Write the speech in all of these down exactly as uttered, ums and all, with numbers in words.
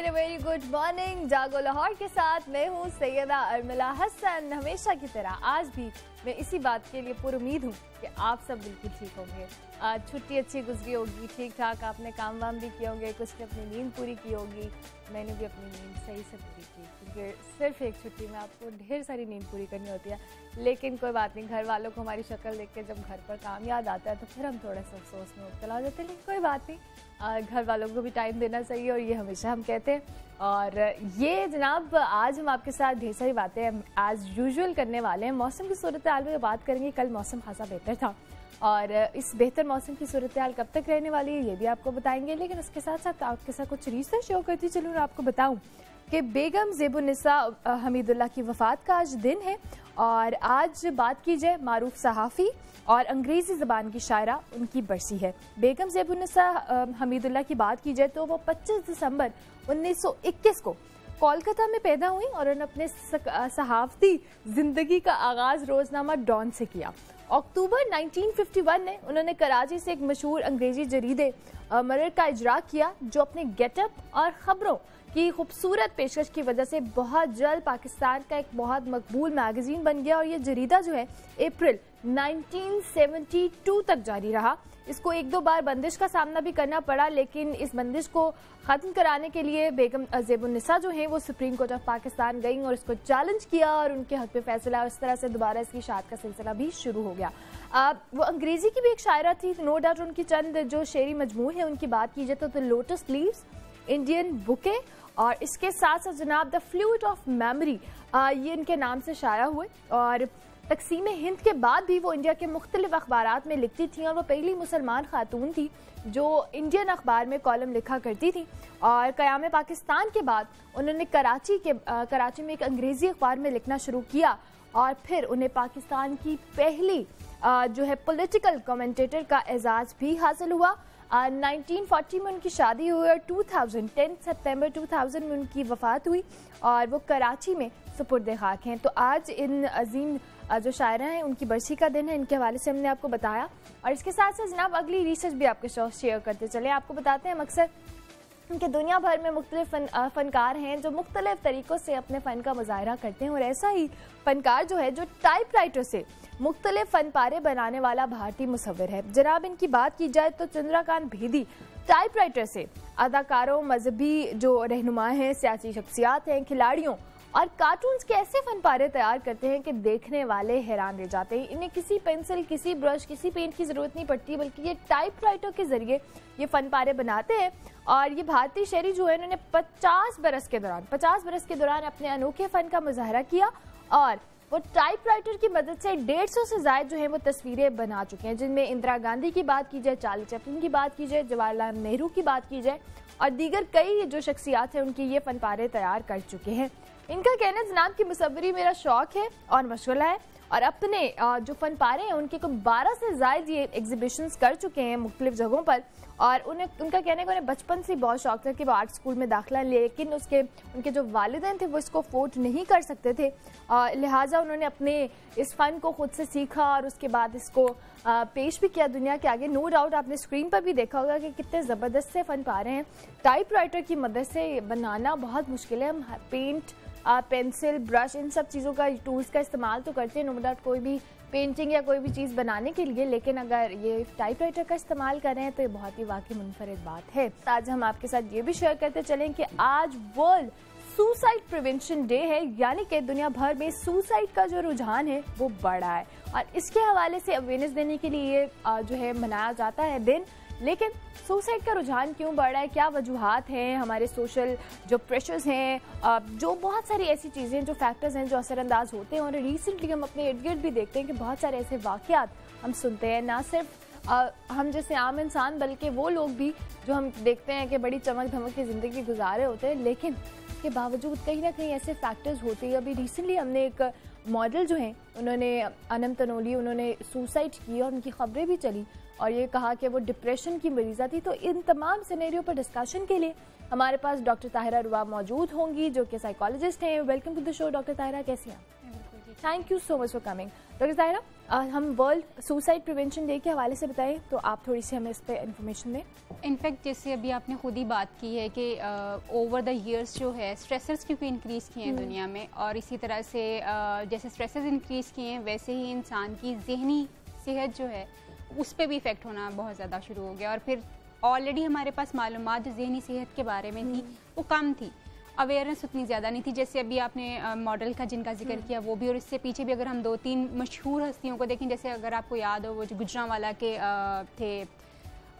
मेरे very good morning. जागो लाहौर के साथ मैं हूँ सैयदा अरमिला हसन। हमेशा की तरह आज भी मैं इसी बात के लिए पुरुमीद हूँ कि आप सब बिल्कुल ठीक होंगे। आज छुट्टी अच्छी गुजरी होगी, ठीक ठाक आपने काम वाम भी किए होंगे, कुछ ने अपनी नींद पूरी की होगी, मैंने भी अपनी नींद सही से पूरी की, क्योंकि सिर्फ एक छुट्टी में आपको ढेर सारी नींद पूरी करनी होती है। लेकिन कोई बात नहीं, घर वालों को हमारी शक्ल देख के जब घर पर काम याद आता है तो फिर हम थोड़ा सा अफसोस में मुब्तला हो जाते हैं, लेकिन कोई बात नहीं, घर वालों को भी टाइम देना चाहिए और ये हमेशा हम कहते हैं। और ये जनाब आज हम आपके साथ ढेर सारी बातें एज़ यूजुअल करने वाले हैं। मौसम की सूरत हाल में बात करेंगे, कल मौसम खासा बेहतर था और इस बेहतर मौसम की सूरत हाल कब तक रहने वाली है ये भी आपको बताएंगे। लेकिन उसके साथ साथ आपके साथ कुछ रिसर्च शो करती चलूँ, आपको बताऊँ कि बीगम ज़ैब उल-निस्सा हमीद अल्लाह की वफ़ात का आज दिन है। और आज बात की जाए मारूफ सहाफ़ी और अंग्रेज़ी ज़बान की शायरा, उनकी बरसी है। बीगम ज़ैब उल-निस्सा हमीदुल्लाह की बात की जाए तो वो पच्चीस दिसंबर उन्नीस सौ इक्कीस को कोलकाता में पैदा हुई और उन्होंने अपने सहाफ़ती ज़िंदगी का आगाज़ रोज़नामा डॉन से किया। अक्टूबर उन्नीस सौ इक्यावन में उन्होंने कराची से एक मशहूर अंग्रेज़ी जरीदे मरर का इजरा किया, जो अपने गेटअप और ख़बरों की खूबसूरत पेशकश की वजह से बहुत जल्द पाकिस्तान का एक बहुत मकबूल मैगज़ीन बन गया। और ये जरीदा जो है अप्रैल उन्नीस सौ बहत्तर तक जारी रहा। इसको एक दो बार बंदिश का सामना भी करना पड़ा, लेकिन इस बंदिश को ख़त्म कराने के लिए बेगम ज़ैब उल-निस्सा जो हैं वो सुप्रीम कोर्ट ऑफ पाकिस्तान गईं और इसको चैलेंज किया और उनके हक़ पे फैसला, और इस तरह से दोबारा इसकी शायद का सिलसिला भी शुरू हो गया। अब वो अंग्रेज़ी की भी एक शायरा थी, नो डाउट। उनकी चंद जो शेरी मजमू है उनकी बात की जाए तो, तो लोटस लीव्स, इंडियन बुके और इसके साथ साथ जनाब द फ्लूट ऑफ मेमोरी, ये इनके नाम से शायरा हुए। और तकसीम हिंद के बाद भी वो इंडिया के मुख्तलिफ अखबारात में लिखती थी और वो पहली मुसलमान खातून थी जो इंडियन अखबार में कॉलम लिखा करती थी। और क़याम पाकिस्तान के बाद उन्होंने कराची के आ, कराची में एक अंग्रेज़ी अखबार में लिखना शुरू किया और फिर उन्हें पाकिस्तान की पहली आ, जो है पॉलिटिकल कमेंटेटर का एजाज़ भी हासिल हुआ। उन्नीस सौ चालीस में उनकी शादी हुई और दो हज़ार दस सितंबर दो हज़ार में उनकी वफ़ात हुई और वो कराची में सुपुर्द खाक हैं। तो आज इन अजीम जो शायरा हैं उनकी बरसी का दिन है, इनके हवाले से हमने आपको बताया। और इसके साथ साथ जनाब अगली रिसर्च भी आपके साथ शेयर करते चले। आपको बताते हैं अक्सर कि दुनिया भर में मुख्तलिफ फन, फ़नकार हैं जो मुख्तलिफ तरीक़ों से अपने फ़न का मुजाहरा करते हैं। और ऐसा ही फ़नकार जो है जो टाइप राइटर से मुख्तलिफ फ़न पारे बनाने वाला भारतीय मुसव्विर है। जनाब इनकी बात की जाए तो चंद्र कांत देव टाइप राइटर से अदाकारों, मजहबी जो रहनुमा हैं, सियासी शख्सियात हैं, खिलाड़ियों और कार्टून्स के ऐसे फन पारे तैयार करते हैं कि देखने वाले हैरान रह जाते हैं। इन्हें किसी पेंसिल, किसी ब्रश, किसी पेंट की ज़रूरत नहीं पड़ती, बल्कि ये टाइप राइटर के ज़रिए ये फन पारे बनाते हैं। और ये भारतीय शहरी जो है इन्होंने पचास बरस के दौरान पचास बरस के दौरान अपने अनोखे फ़न का मुजाहरा किया और वो टाइप राइटर की मदद से डेढ़ सौ से ज़ायद जो है वो तस्वीरें बना चुके हैं, जिनमें इंदिरा गांधी की बात की जाए, चार्ली चैपलिन की बात की जाए, जवाहरलाल नेहरू की बात की जाए और दीगर कई जो शख्सियात हैं उनकी ये फन पारे तैयार कर चुके हैं। इनका कहना जनाब कि मुसव्वरी मेरा शौक़ है और मशगला है और अपने जो फन पारे हैं उनके को बारह से ज़ायद ये एग्जीबिशंस कर चुके हैं मुख्तलिफ जगहों पर। और उन्हें उनका कहना है कि उन्हें बचपन से बहुत शौक़ था कि वो आर्ट स्कूल में दाखिला, लेकिन उसके उनके जो वालिदैन थे वो इसको अफोर्ड नहीं कर सकते थे, लिहाजा उन्होंने अपने इस फ़न को ख़ुद से सीखा और उसके बाद इसको पेश भी किया दुनिया के आगे। नो डाउट आपने स्क्रीन पर भी देखा होगा कि कितने ज़बरदस्त से फ़न पारे हैं। टाइप राइटर की मदद से बनाना बहुत मुश्किल है। हम पेंट, पेंसिल, ब्रश, इन सब चीज़ों का टूल्स का इस्तेमाल तो करते हैं नो डाउट कोई भी पेंटिंग या कोई भी चीज़ बनाने के लिए, लेकिन अगर ये टाइप राइटर का इस्तेमाल कर रहे हैं तो ये बहुत ही वाकई मुनफरद बात है। आज हम आपके साथ ये भी शेयर करते चलें कि आज वर्ल्ड सुसाइड प्रिवेंशन डे है, यानी कि दुनिया भर में सुसाइड का जो रुझान है वो बढ़ा है और इसके हवाले से अवेयरनेस देने के लिए ये जो है मनाया जाता है दिन। लेकिन सुसाइड का रुझान क्यों बढ़ रहा है, क्या वजूहात हैं, हमारे सोशल जो प्रेशर्स हैं, जो बहुत सारी ऐसी चीज़ें जो फैक्टर्स हैं जो असरअंदाज होते हैं। और रिसेंटली हम अपने इर्द गिर्द भी देखते हैं कि बहुत सारे ऐसे वाक़यात हम सुनते हैं, ना सिर्फ आ, हम जैसे आम इंसान बल्कि वो लोग भी जो हम देखते हैं कि बड़ी चमक धमक की ज़िंदगी गुजारे होते हैं, लेकिन के बावजूद कहीं ना कहीं ऐसे फैक्टर्स होते हैं। अभी रिसेंटली हमने एक मॉडल जो हैं उन्होंने अनम तनोली उन्होंने सुसाइड की और उनकी खबरें भी चली और ये कहा कि वो डिप्रेशन की मरीज़ा थी। तो इन तमाम सिनेरियो पर डिस्कशन के लिए हमारे पास डॉ. ताहिरा रुआब मौजूद होंगी जो कि साइकोलॉजिस्ट हैं। वेलकम टू द शो डॉ. ताहिरा, कैसी हैं? Thank you so much for coming. Doctor Tahira, हम वर्ल्ड सुसाइड प्रिवेंशन डे के हवाले से बताएं तो आप थोड़ी सी हमें इस पर इंफॉर्मेशन दें। इनफैक्ट जैसे अभी आपने खुद ही बात की है कि ओवर द ईयर्स जो है स्ट्रेसर्स क्योंकि इंक्रीज़ किए हैं दुनिया में, और इसी तरह से uh, जैसे स्ट्रेसर्स इंक्रीज़ किए हैं वैसे ही इंसान की जहनी सेहत जो है उस पर भी इफ़ेक्ट होना बहुत ज़्यादा शुरू हो गया। और फिर ऑलरेडी हमारे पास मालूमात जो जहनी सेहत के बारे में थी वो कम थी, अवेयरनेस उतनी ज़्यादा नहीं थी। जैसे अभी आपने मॉडल का जिनका जिक्र किया वो भी, और इससे पीछे भी अगर हम दो तीन मशहूर हस्तियों को देखें, जैसे अगर आपको याद हो वो जो गुजरांवाला के आ, थे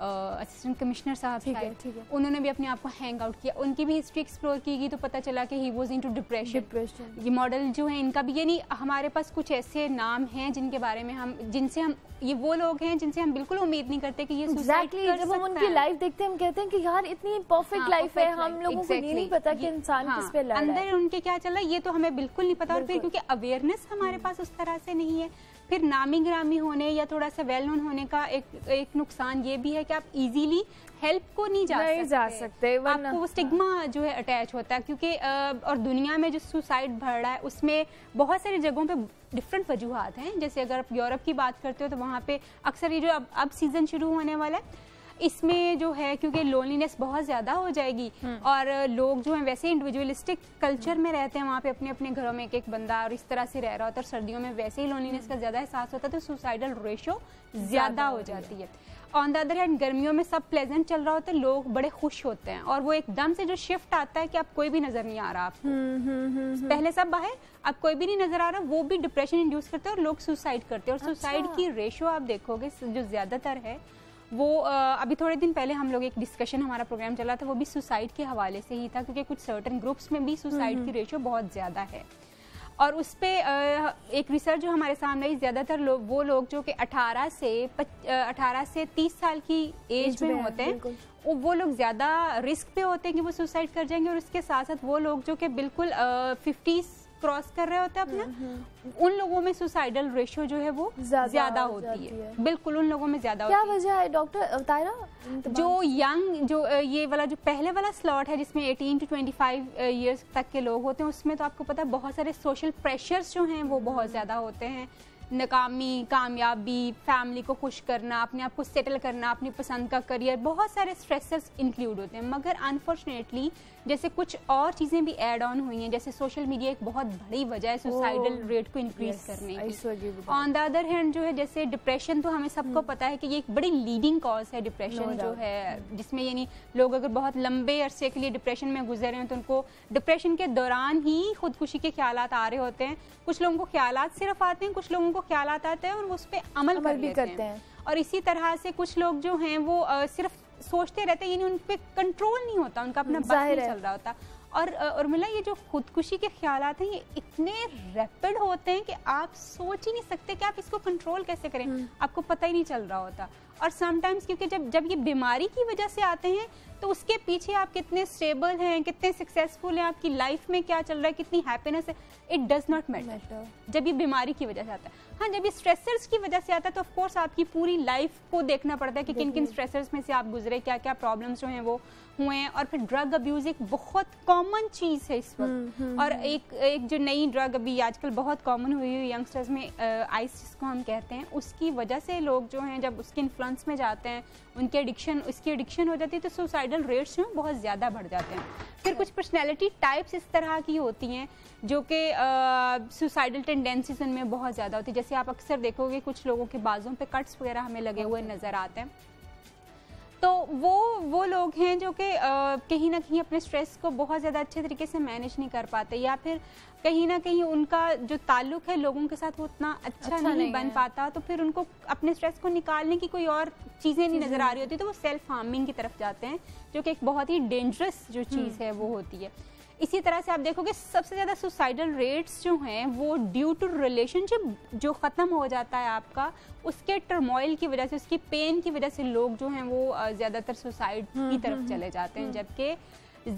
असिस्टेंट कमिश्नर साहब, ठीक है, ठीक है, उन्होंने भी अपने आप को हैंग आउट किया, उनकी भी हिस्ट्री एक्सप्लोर की गई तो पता चला कि he was into depression. ये मॉडल जो है इनका भी, यानी हमारे पास कुछ ऐसे नाम हैं जिनके बारे में हम जिनसे हम ये वो लोग हैं जिनसे हम बिल्कुल उम्मीद नहीं करते कि ये exactly, कर जब हम उनकी लाइफ देखते हैं हम कहते हैं कि यार इतनी परफेक्ट लाइफ है, हम लोगों exactly, को ये नहीं पता कि इंसान हाँ, किस पे लड़ रहा है, अंदर उनके क्या चला ये तो हमें बिल्कुल नहीं पता। और फिर क्योंकि अवेयरनेस हमारे पास उस तरह से नहीं है, फिर नामी ग्रामी होने या थोड़ा सा वेल नोन होने का एक एक नुकसान ये भी है कि आप इजीली हेल्प को नहीं जा नहीं सकते, जा सकते आपको वो स्टिग्मा जो है अटैच होता है। क्योंकि और दुनिया में जो सुसाइड बढ़ रहा है उसमें बहुत सारी जगहों पे डिफरेंट वजूहात हैं। जैसे अगर आप यूरोप की बात करते हो तो वहाँ पे अक्सर ये जो अब अब सीज़न शुरू होने वाला है इसमें जो है क्योंकि लोनलीनेस बहुत ज़्यादा हो जाएगी और लोग जो हैं वैसे इंडिविजुअलिस्टिक कल्चर में रहते हैं, वहाँ पे अपने अपने घरों में एक एक बंदा और इस तरह से रह रहा होता है, सर्दियों में वैसे ही लोनलीनेस का ज़्यादा एहसास होता है तो सुसाइडल रेशो ज़्यादा हो जाती है। ऑन द अदर हैंड गर्मियों में सब प्लेजेंट चल रहा होता है, लोग बड़े खुश होते हैं और वो एकदम से जो शिफ्ट आता है कि अब कोई भी नज़र नहीं आ रहा आपको, पहले सब बाहर अब कोई भी नहीं नज़र आ रहा, वो भी डिप्रेशन इंड्यूस करते हैं और लोग सुसाइड करते हैं। और सुसाइड की रेशो आप देखोगे जो ज़्यादातर है वो आ, अभी थोड़े दिन पहले हम लोग एक डिस्कशन हमारा प्रोग्राम चला था वो भी सुसाइड के हवाले से ही था क्योंकि कुछ सर्टेन ग्रुप्स में भी सुसाइड की रेशो बहुत ज़्यादा है। और उस पर एक रिसर्च जो हमारे सामने आई, ज़्यादातर लोग वो लोग जो कि अठारह से तीस साल की एज में होते हैं वो लोग ज़्यादा रिस्क पे होते हैं कि वो सुसाइड कर जाएंगे। और उसके साथ साथ वो लोग जो कि बिल्कुल फिफ्टीज़ क्रॉस कर रहे होते हैं अपना, उन लोगों में सुसाइडल रेशो जो है वो ज्यादा होती है, बिल्कुल उन लोगों में ज्यादा होती है। क्या वजह है डॉक्टर ताहिरा? जो यंग जो ये वाला जो पहले वाला स्लॉट है जिसमें अठारह टू पच्चीस इयर्स तक के लोग होते हैं उसमें तो आपको पता है बहुत सारे सोशल प्रेशर्स जो हैं वो बहुत ज्यादा होते हैं, नाकामी, कामयाबी, फैमिली को खुश करना, अपने आप को सेटल करना, अपनी पसंद का करियर, बहुत सारे स्ट्रेसर्स इंक्लूड होते हैं। मगर अनफॉर्चुनेटली जैसे कुछ और चीज़ें भी ऐड ऑन हुई हैं, जैसे सोशल मीडिया एक बहुत बड़ी वजह है सुसाइडल रेट को इंक्रीज yes, करने की। ऑन द अदर हैंड जो है जैसे डिप्रेशन तो हमें सबको पता है कि ये एक बड़ी लीडिंग कॉज है डिप्रेशन no जो है, जिसमें यानी लोग अगर बहुत लंबे अरसे के लिए डिप्रेशन में गुजर रहे हैं तो उनको डिप्रेशन के दौरान ही खुदकुशी के ख्याल आ रहे होते हैं। कुछ लोगों को ख्याल सिर्फ आते हैं, कुछ लोगों को ख्याल आते हैं और वो उस पर अमल, अमल कर भी करते हैं। और इसी तरह से कुछ लोग जो हैं वो आ, सिर्फ सोचते रहते हैं, यानी उन पे कंट्रोल नहीं होता, उनका अपना बस नहीं चल रहा होता। और और मिला ये जो खुदकुशी के ख्याल हैं ये इतने रैपिड होते हैं कि आप सोच ही नहीं सकते कि आप इसको कंट्रोल कैसे करें, आपको पता ही नहीं चल रहा होता। और समटाइम्स क्योंकि जब जब ये बीमारी की वजह से आते हैं तो उसके पीछे आप कितने स्टेबल हैं, कितने सक्सेसफुल हैं, आपकी लाइफ में क्या चल रहा है, कितनी हैप्पीनेस है, इट डज नॉट मैटर जब ये बीमारी की वजह से आता है। हाँ, जब ये स्ट्रेसर्स की वजह से आता है तो ऑफकोर्स आपकी पूरी लाइफ को देखना पड़ता है कि किन किन स्ट्रेसर्स में से आप गुजरे, क्या क्या प्रॉब्लम्स जो हैं वो हुए हैं। और फिर ड्रग अब्यूज़ एक बहुत कॉमन चीज़ है इस वक्त, और एक एक जो नई ड्रग अभी आजकल बहुत कॉमन हुई है यंगस्टर्स में, आइस जिसको हम कहते हैं, उसकी वजह से लोग जो हैं जब उसके इन्फ्लुएंस में जाते हैं उनके एडिक्शन उसकी एडिक्शन हो जाती है तो सुसाइड रेट्स में बहुत ज़्यादा बढ़ जाते हैं। फिर कुछ पर्सनैलिटी टाइप्स इस तरह की होती हैं जो कि सुसाइडल टेंडेंसीज उनमें बहुत ज़्यादा होती है। जैसे आप अक्सर देखोगे कुछ लोगों के बाजों पे कट्स वगैरह हमें लगे हुए नज़र आते हैं, तो वो वो लोग हैं जो कि कहीं ना कहीं अपने स्ट्रेस को बहुत ज़्यादा अच्छे तरीके से मैनेज नहीं कर पाते, या फिर कहीं ना कहीं उनका जो ताल्लुक है लोगों के साथ वो उतना अच्छा, अच्छा नहीं, नहीं बन पाता, तो फिर उनको अपने स्ट्रेस को निकालने की कोई और चीज़ें नहीं नज़र आ रही होती, तो वो सेल्फ हार्मिंग की तरफ जाते हैं जो कि एक बहुत ही डेंजरस जो चीज़ है वो होती है। इसी तरह से आप देखोगे सबसे ज़्यादा सुसाइडल रेट्स जो हैं वो ड्यू टू रिलेशनशिप जो ख़त्म हो जाता है आपका, उसके टर्मोइल की वजह से, उसकी पेन की वजह से लोग जो हैं वो ज़्यादातर सुसाइड की तरफ चले जाते हैं। जबकि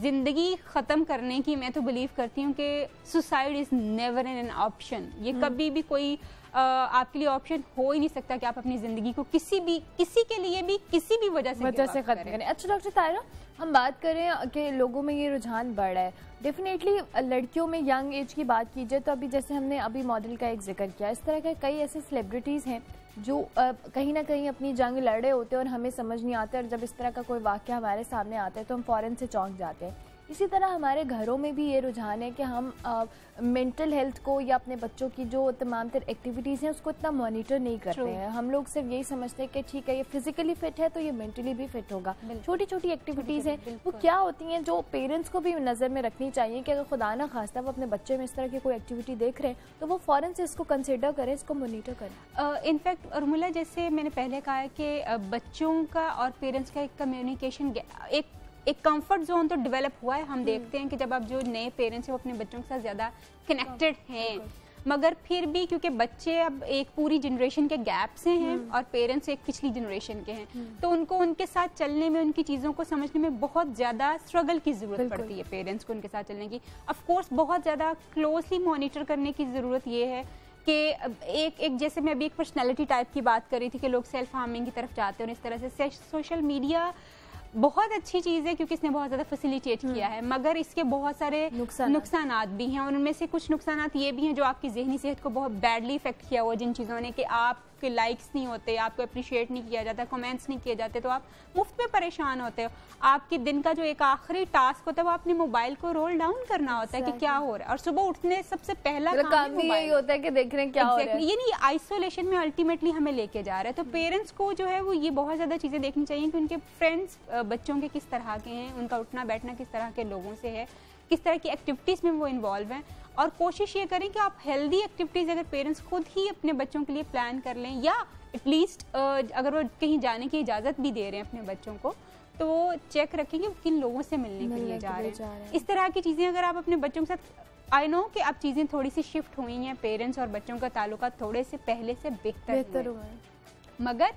ज़िंदगी ख़त्म करने की मैं तो बिलीव करती हूँ कि suicide is never an option, ये कभी भी कोई आपके लिए ऑप्शन हो ही नहीं सकता कि आप अपनी ज़िंदगी को किसी भी किसी के लिए भी किसी भी वजह से वजह से खत्म करें। अच्छा डॉक्टर ताहिरा, हम बात करें कि लोगों में ये रुझान बढ़ रहा है, डेफिनेटली लड़कियों में यंग एज की बात की जाए तो अभी जैसे हमने अभी मॉडल का एक जिक्र किया, इस तरह के कई ऐसे सेलिब्रिटीज़ हैं जो कहीं ना कहीं अपनी जंग लड़े होते हैं और हमें समझ नहीं आता, और जब इस तरह का कोई वाक़या हमारे सामने आता है तो हम फ़ौरन से चौंक जाते हैं। इसी तरह हमारे घरों में भी ये रुझान है कि हम मेंटल हेल्थ को या अपने बच्चों की जो तमाम तर एक्टिविटीज़ हैं उसको इतना मॉनिटर नहीं करते हैं। हम लोग सिर्फ यही समझते हैं कि ठीक है ये फिजिकली फिट है तो ये मेंटली भी फिट होगा। छोटी छोटी एक्टिविटीज़ हैं वो क्या होती हैं जो पेरेंट्स को भी नज़र में रखनी चाहिए कि अगर खुदा ना खास्ता वो अपने बच्चे में इस तरह की कोई एक्टिविटी देख रहे हैं तो वो फ़ौरन से इसको कंसिडर करें, इसको मोनीटर करें। इनफैक्ट अरमिला, जैसे मैंने पहले कहा है कि बच्चों का और पेरेंट्स का एक कम्युनिकेशन एक एक कंफर्ट जोन तो डेवलप हुआ है। हम देखते हैं कि जब आप जो नए पेरेंट्स हैं वो अपने बच्चों के साथ ज़्यादा कनेक्टेड हैं, मगर फिर भी क्योंकि बच्चे अब एक पूरी जनरेशन के गैप से हैं और पेरेंट्स एक पिछली जनरेशन के हैं, तो उनको उनके साथ चलने में, उनकी चीज़ों को समझने में बहुत ज़्यादा स्ट्रगल की ज़रूरत पड़ती है। पेरेंट्स को उनके साथ चलने की ऑफ कोर्स बहुत ज़्यादा क्लोजली मॉनिटर करने की ज़रूरत ये है कि एक एक जैसे मैं अभी एक पर्सनैलिटी टाइप की बात कर रही थी कि लोग सेल्फ हार्मिंग की तरफ जाते हैं, और इस तरह से सोशल मीडिया बहुत अच्छी चीज़ है क्योंकि इसने बहुत ज़्यादा फैसिलिटेट किया है, मगर इसके बहुत सारे नुकसान भी हैं, और उनमें से कुछ नुकसान ये भी हैं जो आपकी जहनी सेहत को बहुत बैडली इफेक्ट किया हुआ, जिन चीज़ों ने कि आपके लाइक्स नहीं होते, आपको अप्रिशिएट नहीं किया जाता, कमेंट्स नहीं किए जाते, तो आप मुफ्त में परेशान होते हो। आपके दिन का जो एक आखिरी टास्क होता है वो अपने मोबाइल को रोल डाउन करना होता है कि क्या हो रहा है, और सुबह उठने सबसे पहला काम यही होता है कि देख रहे हैं क्या हो रहा है। ये नहीं, आइसोलेशन में अल्टीमेटली हमें लेके जा रहा है। तो पेरेंट्स को जो है वो ये बहुत ज़्यादा चीज़ें देखनी चाहिए कि उनके फ्रेंड्स बच्चों के किस तरह के हैं, उनका उठना बैठना किस तरह के लोगों से है, किस तरह की एक्टिविटीज़ में वो इन्वॉल्व हैं, और कोशिश ये करें कि आप हेल्दी एक्टिविटीज़ अगर पेरेंट्स खुद ही अपने बच्चों के लिए प्लान कर लें, या एटलीस्ट अगर वो कहीं जाने की इजाज़त भी दे रहे हैं अपने बच्चों को तो वो चेक रखें कि किन लोगों से मिलने के लिए जा रहे हैं। इस तरह की चीज़ें अगर आप अपने बच्चों के साथ, आई नो कि अब चीज़ें थोड़ी सी शिफ्ट हुई हैं, पेरेंट्स और बच्चों का ताल्लुक थोड़े से पहले से बेहतर हुआ है, मगर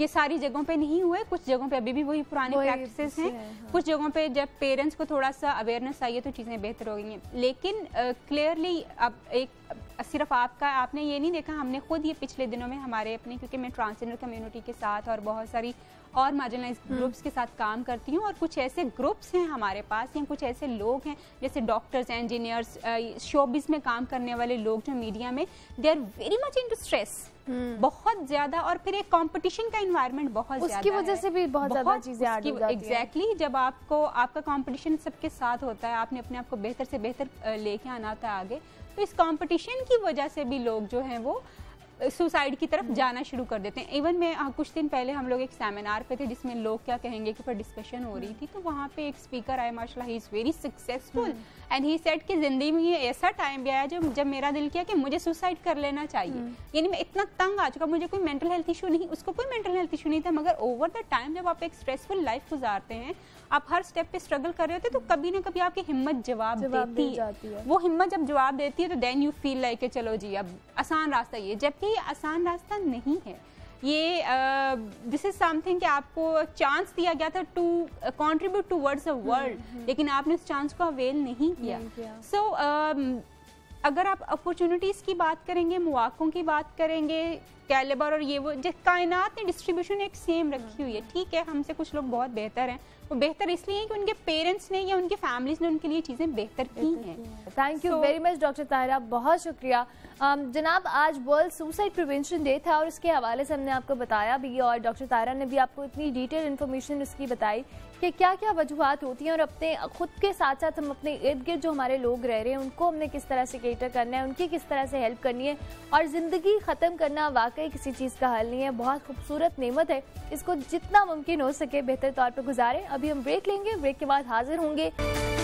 ये सारी जगहों पे नहीं हुए। कुछ जगहों पे अभी भी वही पुराने प्रैक्टिसेस हैं, हाँ। कुछ जगहों पे जब पेरेंट्स को थोड़ा सा अवेयरनेस आई है तो चीज़ें बेहतर हो गई हैं, लेकिन क्लियरली अब एक सिर्फ आपका आपने ये नहीं देखा, हमने खुद ये पिछले दिनों में हमारे अपने, क्योंकि मैं ट्रांसजेंडर कम्युनिटी के साथ और बहुत सारी और मार्जिनलाइज ग्रुप्स के साथ काम करती हूँ, और कुछ ऐसे ग्रुप्स हैं हमारे पास या कुछ ऐसे लोग हैं जैसे डॉक्टर्स, इंजीनियर्स, शोबिज़ में काम करने वाले लोग जो मीडिया में, they are very much into stress, बहुत ज़्यादा, और फिर एक कंपटीशन का इन्वायरमेंट बहुत ज़्यादा है, उसकी वजह से भी बहुत ज़्यादा चीज़ें आ जाती हैं। एग्जैक्टली, जब आपको आपका कंपटीशन सबके साथ होता है, आपने अपने आप को बेहतर से बेहतर लेके आना होता है आगे, तो इस कंपटीशन की वजह से भी लोग जो हैं वो सुसाइड की तरफ जाना शुरू कर देते हैं। इवन मैं कुछ दिन पहले हम लोग एक सेमिनार पे थे जिसमें लोग क्या कहेंगे के ऊपर डिस्कशन हो रही थी, तो वहाँ पे एक स्पीकर आए, माशाल्लाह he is very successful, and he said कि ज़िंदगी में ये ऐसा टाइम भी आया जब जब मेरा दिल किया कि मुझे सुसाइड कर लेना चाहिए, यानी मैं इतना तंग आ चुका, मुझे कोई मेंटल हेल्थ इशू नहीं, उसको कोई मेंटल हेल्थ इशू नहीं था, मगर ओवर द टाइम जब आप एक स्ट्रेसफुल लाइफ गुजारते हैं, आप हर स्टेप पे स्ट्रगल कर रहे होते तो कभी ना कभी आपकी हिम्मत जवाब देती है। वो हिम्मत जब जवाब देती है तो देन यू फील लाइक चलो जी अब आसान रास्ता ये, जबकि ये आसान रास्ता नहीं है, ये दिस इज समथिंग कि आपको चांस दिया गया था to contribute towards a world, लेकिन आपने उस चांस को अवेल नहीं किया। सो so, uh, अगर आप अपॉर्चुनिटीज़ की बात करेंगे, मौक़ों की बात करेंगे, कैलेबर और ये वो जिस कायनात ने डिस्ट्रीब्यूशन एक सेम रखी हुई है, ठीक है हमसे कुछ लोग बहुत बेहतर हैं, वो बेहतर इसलिए हैं कि उनके पेरेंट्स ने या उनके फैमिलीज़ ने उनके लिए चीज़ें बेहतर की हैं। Thank you very much doctor Tahira, बहुत शुक्रिया। um, जनाब आज वर्ल्ड सुसाइड प्रिवेंशन डे था और उसके हवाले से हमने आपको बताया भी, और डॉक्टर ताहिरा ने भी आपको इतनी डिटेल इन्फॉर्मेशन उसकी बताई कि क्या क्या वजूहत होती हैं, और अपने ख़ुद के साथ साथ हम अपने इर्द गिर्द जो हमारे लोग रह रहे हैं उनको हमने किस तरह से कैटर करना है, उनकी किस तरह से हेल्प करनी है, और ज़िंदगी ख़त्म करना वाकई किसी चीज़ का हल नहीं है, बहुत खूबसूरत नेमत है, इसको जितना मुमकिन हो सके बेहतर तौर पर गुजारें। अभी हम ब्रेक लेंगे, ब्रेक के बाद हाजिर होंगे।